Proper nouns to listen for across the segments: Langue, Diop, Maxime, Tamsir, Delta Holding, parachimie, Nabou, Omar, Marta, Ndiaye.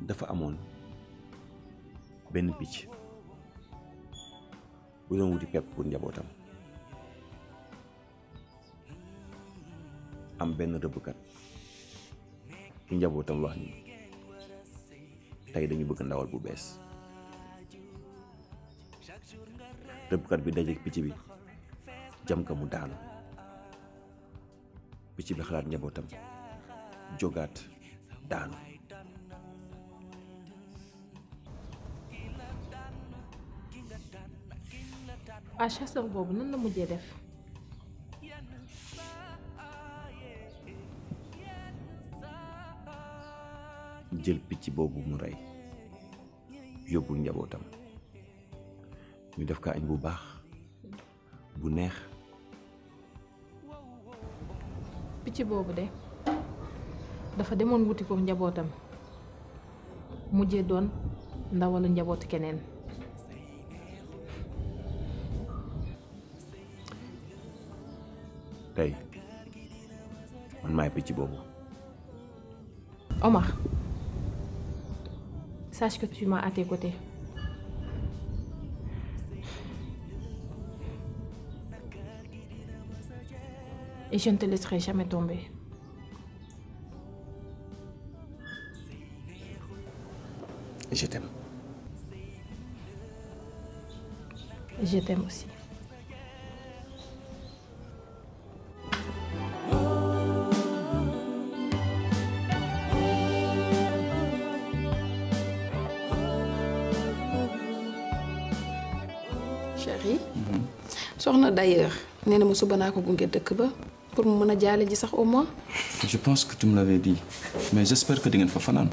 dafa amoon benn picc bu doon wuti pepp pour njabootam am benn rëbbkat ci njabootam wax ni tey dañu bëgg ndawal bu bees. rëbbkat bi dajeek picc bi jam ka mu daanu. picc bi xalaat njabootam jogaat daanu. ah chasseur boobu nan la mujjee def. jël picc boobu mu rey yóbbul njabootam ñu def ka añ bu baax bu neex. picc boobu de dafa demoon wuti ko njabootam mujjee doon ndawalu njabootu keneen. tey man maay picc boobu. Omar, sache que tu m'as à tes côtés. Et je ne te laisserai jamais tomber. Je t'aime. Je t'aime aussi. D'ailleurs, je pense que tu me l'avais dit, mais j'espère que tu vas faire Fanan.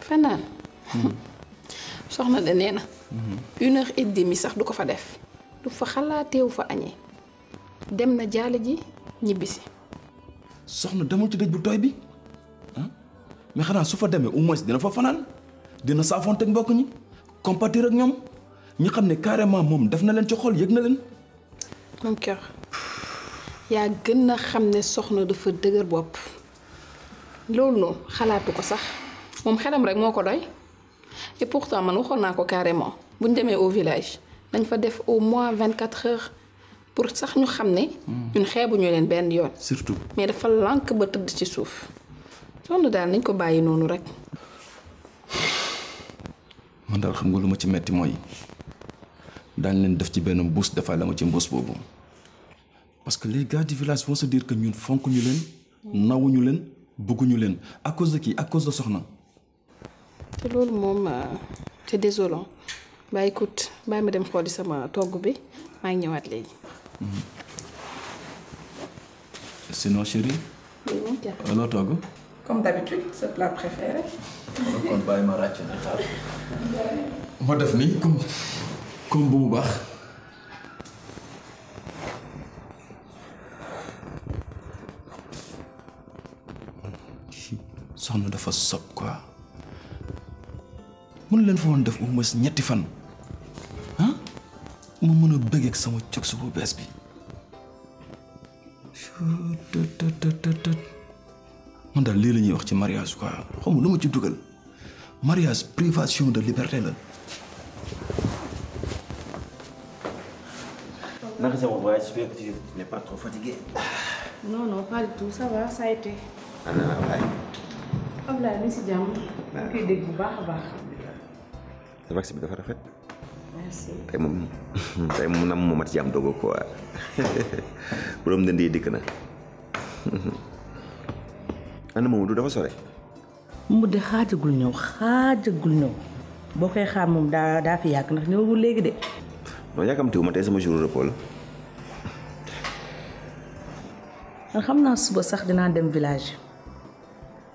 Fanan. Je 1h30, je ne peux pas faire. Je ne peux pas faire. Je ne peux pas faire. Mais si tu vas au moins tu vas faire. Tu vas s'affronter avec eux, compatir avec eux. Nous savons carrément que tu as fait ça. Mon cœur, tu sais que tu as fait des choses. Tu as et pourtant, je l'ai carrément. Si tu es au village, tu as au moins 24 heures pour que nous sachions que nous avons surtout. Mais il faut que tu te dises. Tu ne peux pas le faire comme ça. Je sais ce que je veux dire. Dans les défis de bourse de la bourse parce que les gars du village vont se dire que nous faisons que nous beaucoup nous à cause de qui à cause de Sorna. C'est lourd mom, c'est désolant. Bah écoute, bah madame Ford ça m'a toi goûté, m'a ignoré. C'est non chérie. Oui mon cœur. Alors toi go. Comme d'habitude, c'est plat préféré. On va y marrer tu n'as pas. Madame Fini comme. Comme Bouba. soxna dafa sob quoi mun leen fa woon def au moins ñetti fan ah mu mën a bëgg ak sama coksu bu bees bi man daal lii la ñuy wax ci mariage quoi xaw ma lu ma ci dugal mariage privation de liberté la. Naka ça va, voyage, j'espère que tu n'es pas trop fatigué. Non, non, pas du tout, ça va, ça a été. Ah non, ah ouais. Ablaye, merci Diamou. Tu es dégoûté, c'est Maxime qui t'a fait. Merci. Tu es mon amour, ma Diam Dogo quoi. Pour me donner des canards. Anna, maman, tu dois faire ça. Maman, tu as du goulon, tu as du goulon. Bon, tu as maman, tu as fait ça, tu as fait ça. Non, y a comme tu m'as dit ce jour de repos. Je sais que suba sax dina dem village.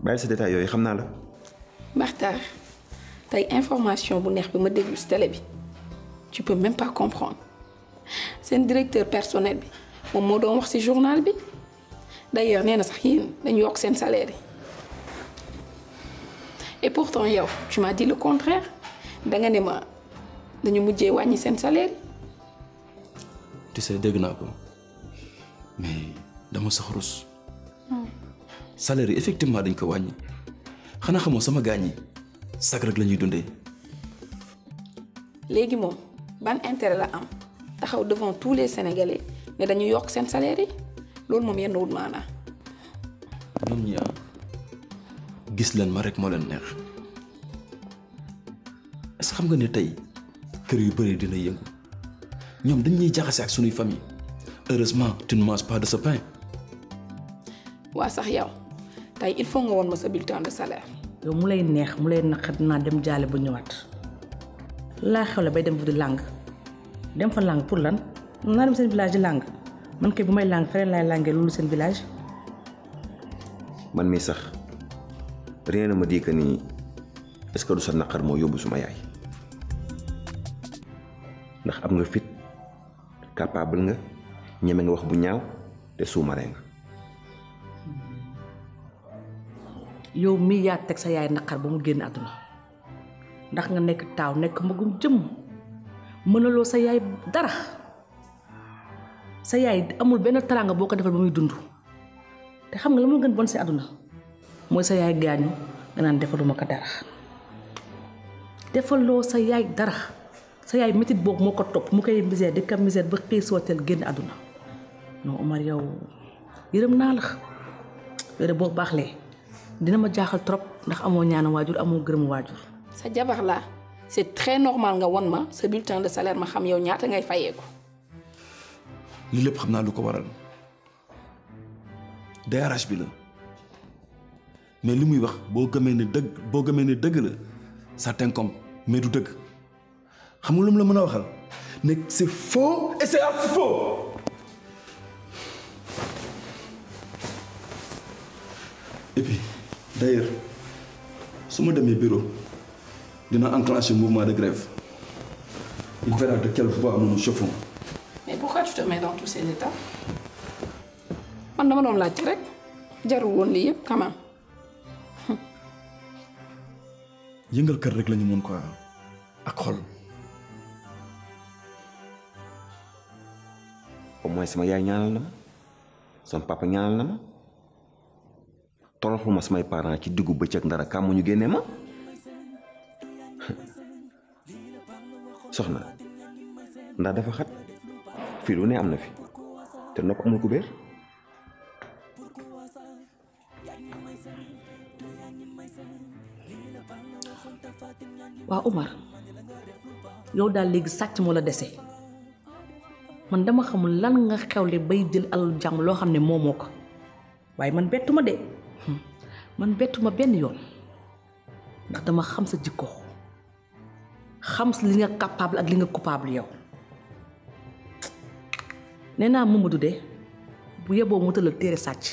bàyyi sa détail yooyu xam naa la. Marta tey information bu neex bi ma déglu si télé bi tu peux même pas comprendre seen directeur personnel bi moom moo doon wax si journal bi d'ailleurs nee na sax yéen dañu yokk seen salaire yi et pourtant yow tu m'as dit le contraire da nga ne ma. Dañu mujjé wañi sen salaire tu sais dégg naa ko mais dama sax rus salaire effectivement dañ ko wañi xana xamoo sama gañi sak rek lañuy dundé légui mom ban intérêt la am taxaw devant tous les sénégalais né dañu yok sen salaire lool mom yenn wul mana ñom ñi gis leen ma rek mo leen neex est-ce xam nga né tay kër yu bari dina yëngu ñoom dañ ñuy jaxase ak suñuy famille heureusement tu ne manges pas de ce pain. Waa sax yow tey il faut nga woon ma sa bulletin de salaire. yow mu lay neex mu lay naqar dinaa dem jaale bu ñëwaat laa xewle bay dem fa di langue dem fa langue pour lan naa dem seen village di langue man kay bu may langue feneen laay langue loolu seen village. man mii sax rien ne me dit que ni est-ce que du sa naqar moo yóbbu suma yaay. ndax am nga fit capable nga ñeme nga wax bu ñaaw te suumare nga yow mi yaa teg sa yaay naqar ba mu génn àdduna ndax nga nekk taaw nekk magum jëm mënaloo sa yaay dara sa yaay amul benn teraanga boo ko defal ba muy dund te xam nga la mu gën bon si àdduna mooy sa yaay gaañu nga naan defaluma ko dara defaloo sa yaay dara sa yaay métit boobu moo ko topp mu koy misère di ko misère ba xëy sooteel génn àdduna non Omar yow yërëm naa la yore boo baaxlee dina ma jaaxal trop ndax amoo ñaana waajur amoo gërëm waajur. sa jabar la c'est très normal nga won ma sa bulletin de salaire ma xam yow ñaata ngay fayeeku. li lépp xam naa lu ko waral DRH bi la mais li muy wax boo gëmee ne dëgg boo gëmee ne dëgg la ça t'incombe mais du dëgg. Je sais que c'est faux et c'est faux. Et puis, d'ailleurs, si je suis dans mes bureaux, je vais enclencher un mouvement de grève. Il verra de quelle voie nous nous chauffons. Mais pourquoi tu te mets dans tous ces états? Je ne sais pas si je suis dans les états. Je ne sais pas si je suis dans les états. Au moins sama yaay ñaanal na ma sama papa ñaanal na ma toroxuma samay parents ci diggu bëccëg ndara kàmm ñu génnee ma soxna ndax dafa xat fii lu ne am na fi te nopp amul ku béer waaw Omar yow daal léegi sàcc moo la dese man dama xamul lan nga xewle bay jël alal jàmm loo xam ne moomoo ko waaye man bettuma de man bettuma benn yoon ndax dama xam sa jikko xam li nga capable ak li nga coupable yow nee naa Mamadou de bu yeboo mu tëral téere sàcc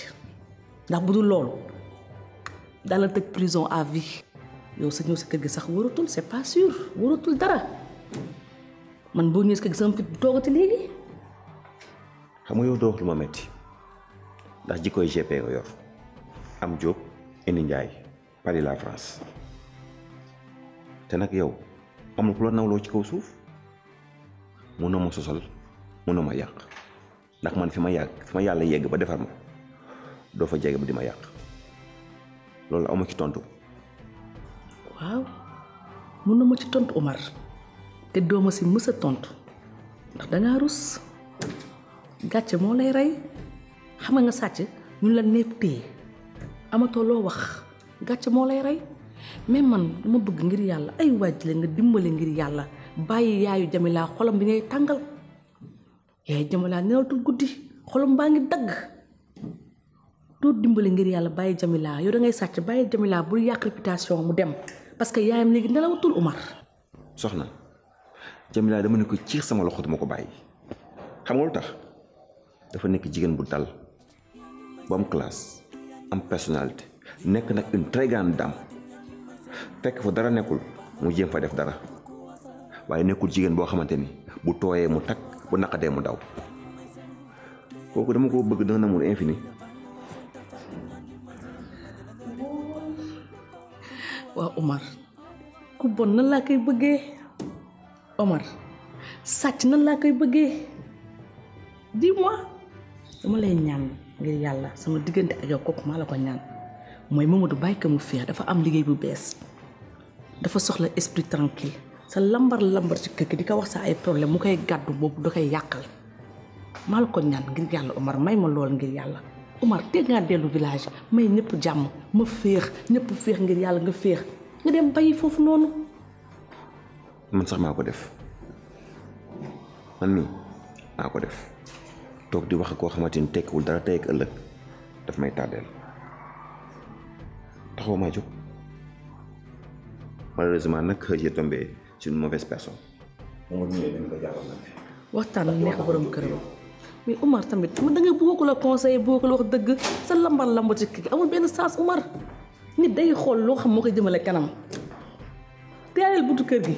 ndax bu dul loolu dala tëj prison à vie yow sa ñëw sa kër gi sax waratul c'est pas sûr waratul dara man boo ñëwee sa kër gi sama fit bu toogati léegi. xam nga yow doo wax lu ma metti ndax jikkoy GP nga yor am Diop indi Ndiaye Paris la France te nag yow amul ku la nawloo ci kaw suuf mënoo ma sosal mënoo ma yàq ndax man fi ma yàlla yegg ba defar ma doo fa jege ba di ma yàq loolu amu ci tontu. waaw mënoo ma ci tontu Omar te doo ma si mës a tontu ndax dangaa rus gàcce moo lay rey xam nga sàcc ñu la nepp téye amatoo loo wax gàcce moo lay rey. mais man dama bëgg ngir yàlla ay waaj la nga dimbale ngir yàlla bàyyi yaayu Jamila xolam bi ngay tàngal yaayu Jamila nelawatul guddi xolam baa ngi dagg doo dimbale ngir yàlla bàyyi Jamila yow da ngay sàcc bàyyi Jamila bul yàq réputation mu dem parce que yaayam léegi nelawatul Omar. soxna Jamila dama ne ko ciix sama loxo dama ko bàyyi xam nga lu tax dafa nekk jigéen bu dal bu am classe am personnalité nekk nag une très grande dame. fekk fa dara nekkul mu jéem fa def dara waaye nekkul jigéen boo xamante ni bu tooyee mu takk bu naqadee mu daw kooku dama ko bëgg danga namul infini. waaw Omar ku bon nan laa koy bëggee Omar sàcc nan laa koy bëggee dis-moi dama lay ñaan ngir yàlla sama diggante ak yow kooku maa la ko ñaan. mooy Mamadou bàyyi ko mu feex dafa am liggéey bu bees dafa soxla esprit tranquille sa lambar ci kër gi di ko wax sa ay problème mu koy gàddu boobu da koy yàqal maa la ko ñaan ngir yàlla Omar may ma lool ngir yàlla Omar teg ngaa dellu village may ñëpp jàmm ma féex ñëpp féex ngir yàlla nga féex nga dem bàyyi foofu noonu man sax maa ko def man mii maa ko def toog di wax koo xamante ni tekkiwul dara tey ak ëllëg daf may tàddeel taxaw maa jóg malheureusement nag j'ai tombé sur une mauvaise personne. moom it ñu ko jàppal na fi. waxtaan nekk borom këram mais Omar tamit man da nga bëgg ko la conseiller bëgg ko la wax dëgg sa lambar ci kii amul benn sens Omar nit day xool loo xam moo koy jëmale kanam teelal buntu kër gi.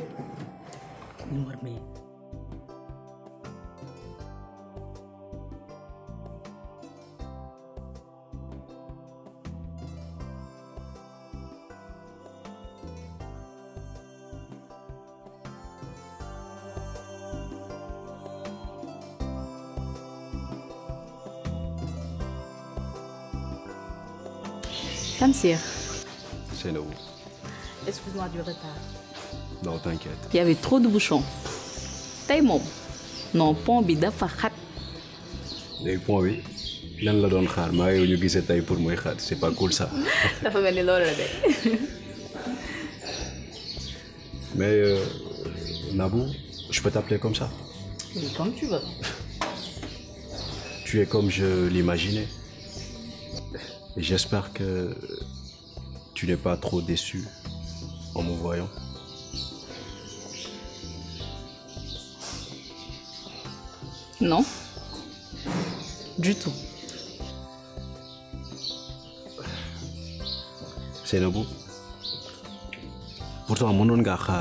Tamsir. C'est Nabou. Excuse-moi du retard. Non, t'inquiète. Il y avait trop de bouchons. Taïmon. Non, pont bida fahat. Les ponts, oui. L'un la donne charme et on lui guise taille pour moi. C'est pas cool ça. La femme elle est là. Mais Nabou, je peux t'appeler comme ça. Oui, comme tu veux. Tu es comme je l'imaginais. J'espère que tu n'es pas trop déçu en me voyant. Non, du tout. C'est Nabou. Pourtant, mon nom est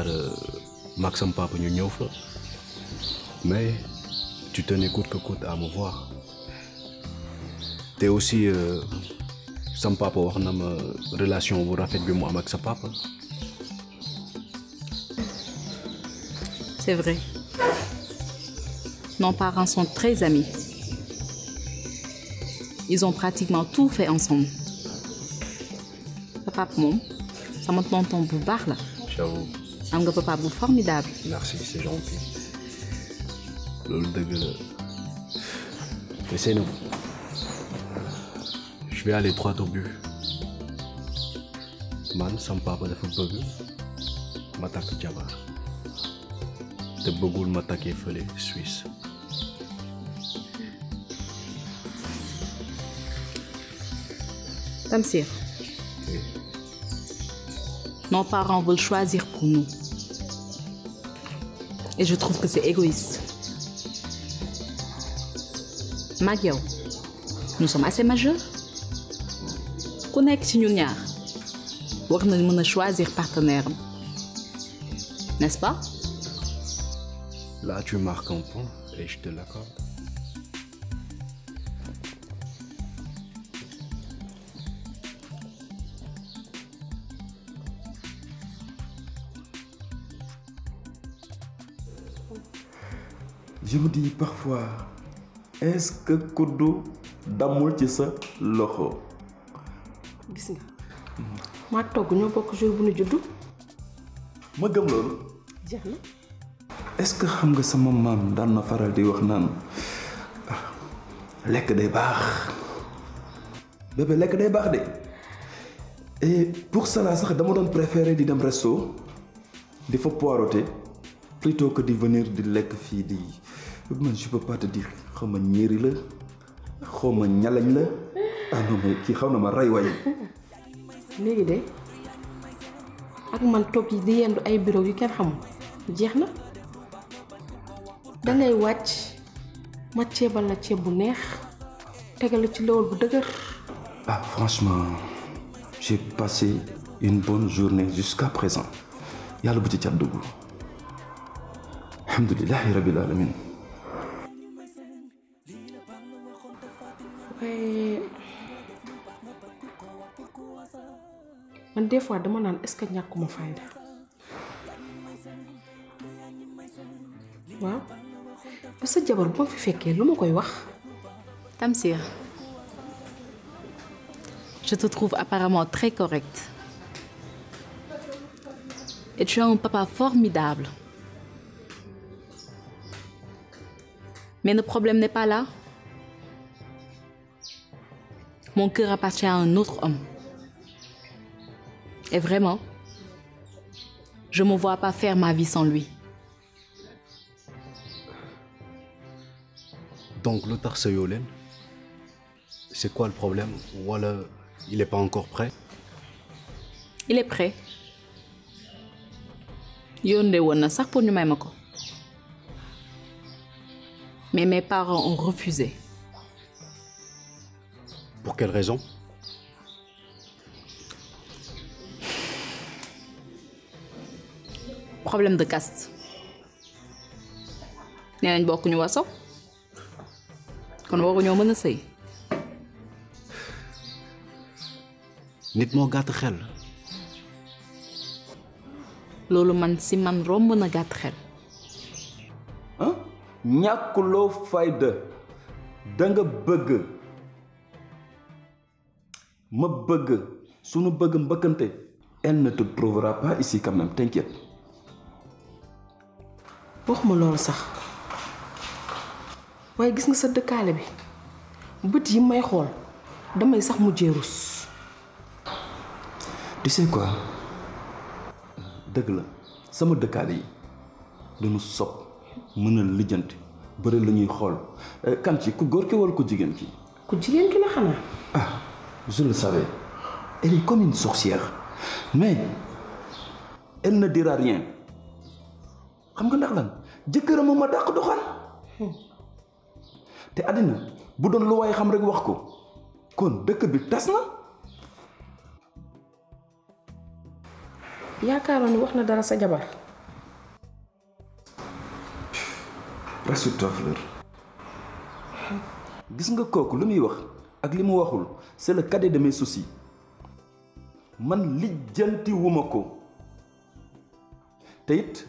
Maxime Papa Nyonyof. Mais tu tenais coûte que coûte à me voir. Tu es aussi. Sam papa wax na ma relation bu rafet bi mu am ak sa papa. C'est vrai. Nos parents sont très amis. Ils ont pratiquement tout fait ensemble. Papa moom sama tonton bu baax la. J'avoue. Am nga papa bu formidable. Merci, c'est gentil. Loolu dëgg la. Mais c'est nous. Je vais aller droit au but. Man, sans papa de football, je m'attaque Jabar. Je vais m'attaquer à Suisse. Tamsir. Oui. nos parents veulent choisir pour nous. Et je trouve que c'est égoïste. Magio, nous sommes assez majeurs. Connecte nous niar. Pour que nous choisir partenaire. N'est-ce pas? Là, tu marques un point et je te l'accorde. Je vous dis parfois, est-ce que Kodo d'amour c'est ça l'eau? Qu'est-ce que moi, est-ce que tu sais que ma maman a dit que c'est bon? Bébé, c'est bon. Et pour cela, je préfère aller dans le resto, de faire poireauter, plutôt que de venir de lek fille. Je peux pas te dire que je suis un homme, je suis un homme, je suis un homme, je suis un ak man top yi di yendu ay bureau yu kenn xamul jeexna da ngay wacc ma ciébal la cié bu neex tégal ci lawol bu deuguer. Ah franchement, j'ai passé une bonne journée jusqu'à présent. Yalla bu ci ciat duggu. Alhamdulillah rabbil alamin. Des fois, je me demande est-ce que je n'ai pas de faille. Ouais. Parce que je ne sais pas si je suis là. Tamsir, je te trouve apparemment très correcte. Et tu as un papa formidable. Mais le problème n'est pas là. Mon cœur appartient à un autre homme. Et vraiment, je ne me vois pas faire ma vie sans lui. Donc, le Tarseyolen, c'est quoi le problème? Voilà, il n'est pas encore prêt? Il est prêt. Mais mes parents ont refusé. Pour quelle raison? Problème de caste. Nous avons beaucoup de choses. Nous avons beaucoup de choses. Nous avons beaucoup de choses. Nous avons beaucoup de choses. Nous avons beaucoup de choses. Nous avons beaucoup de choses. Nous avons beaucoup de choses. Si nous avons beaucoup de choses, elle ne te trouvera pas ici quand même, t'inquiète. Waxuma lool sax waaye gis nga sa dëkkaale bi bët yi may xool damay sax mu jéerus. Tu sais quoi dëgg la sama dëkkaale yi dañu sopp mën a lijjanti bëri la ñuy xool kan ci ku góor ki wala ku jigéen ki. Ku jigéen ki la xanaa. Ah je le savais, elle est comme une sorcière mais elle ne dira rien. Xam nga ndax lan jëkkëram ma dàq doxal te àddina bu doon lu waay xam rek wax ko kon dëkk bi tas na. Yaakaaroon ni wax na dara sa jabar. Rassure-toi Fleur. Gis nga kooku lu muy wax ak li mu waxul c'est le cadet de mes soucis. Man lijjanti wuma ko te it.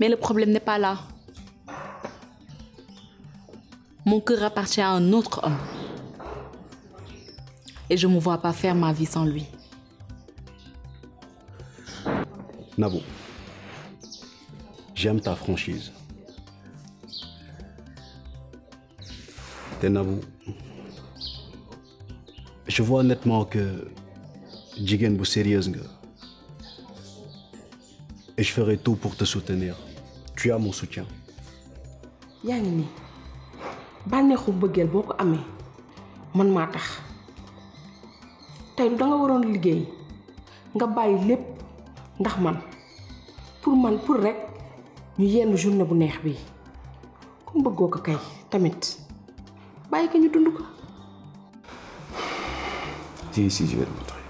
Mais le problème n'est pas là. Mon cœur appartient à un autre homme. et je ne me vois pas faire ma vie sans lui. Nabou, j'aime ta franchise. Et Nabou, je vois nettement que Jigen est sérieuse. Et je ferai tout pour te soutenir. Tu as mon soutien. Yanni, banexu beugel boko amé man ma tax tay da nga waron liggéey nga bayyi lepp ndax man pour rek ñu yenn journée bu neex bi ku bëggoo ko kay tamit bayyi ka ñu dund ko si je vais le montrer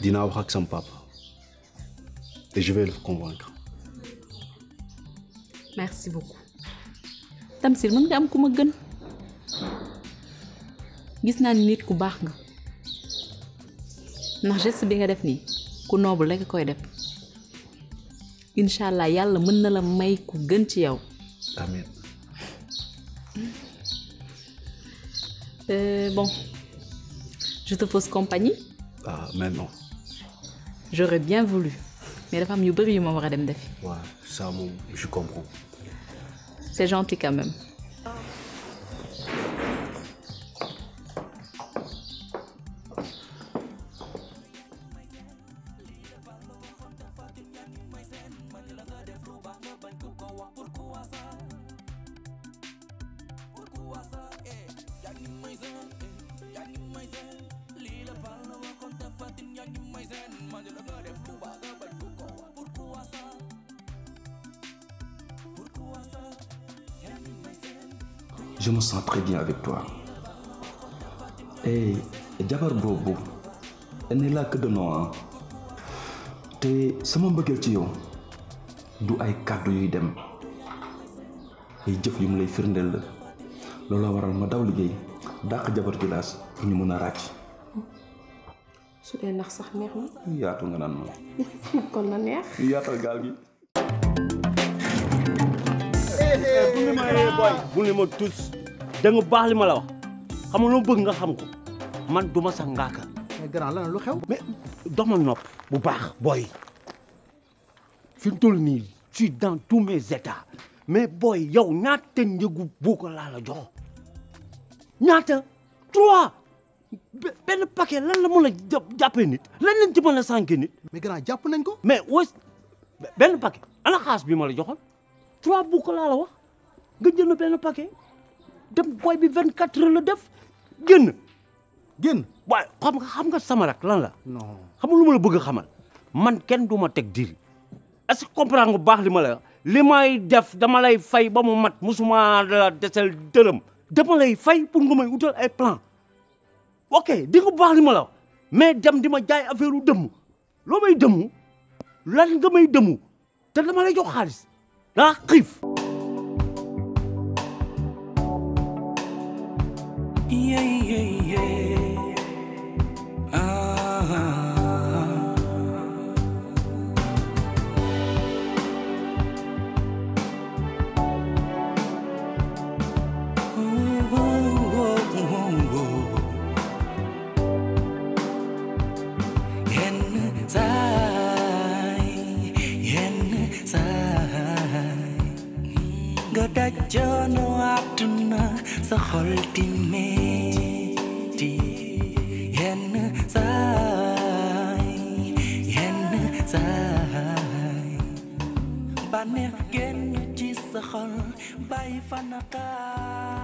dina wax ak sam papa et je vais le convaincre. Merci beaucoup. Tamsir, man nga am ku ma gën. Gis naa ni nit ku baax nga. Ndax geste bi nga def nii ku noble rek koy def. Inshallah yàlla mën na la may ku gën ci yow. Amen. Bon. Je te fausse compagnie? Ah, mais non. J'aurais bien voulu. Mais la femme, il y a eu un défi. Ouais, ça, je comprends. C'est gentil quand même. Je me sens très bien avec toi. Et Jabar Bobo, elle n'est là que de nous. Et c'est mon bagage. Tu as un cadeau. Et je suis venu faire un cadeau. Je suis venu faire un cadeau. Je suis venu faire un cadeau. Je suis venu faire un cadeau. Je suis venu faire un cadeau. Vous ne m'avez tous. Vous ne parlez pas. Vous ne pouvez pas. Vous ne pouvez pas. Mais donne-moi un boy. Je suis dans tous mes états. Mais boy, yo, n'attends pas beaucoup là la joie. N'attends trois. Ben paquet, là le monde japonais. Là le type on a sanguiné. Mais grand japonais quoi? Mais ouais, ben paquet. Alors casse bien mal joie. Trois beaucoup là la joie. Gën jël benn paquet dem boy bi 24 heures la def génn waaye xam nga sama rak lan la non xam nga lu ma la bëgg xamal man kenn duma teg diri est-ce que comprendre nga baax li ma la li may def dama lay fay ba mu mat musuma la desel dërëm dama lay fay pour nga may utal ay plan ok di nga baax li ma la mais dem di ma jaay affaire u dëmm loo may dëmm lan nga may dëmm te dama lay jox xaalis daa xiif. Baner genn ci sa xol bay fanaka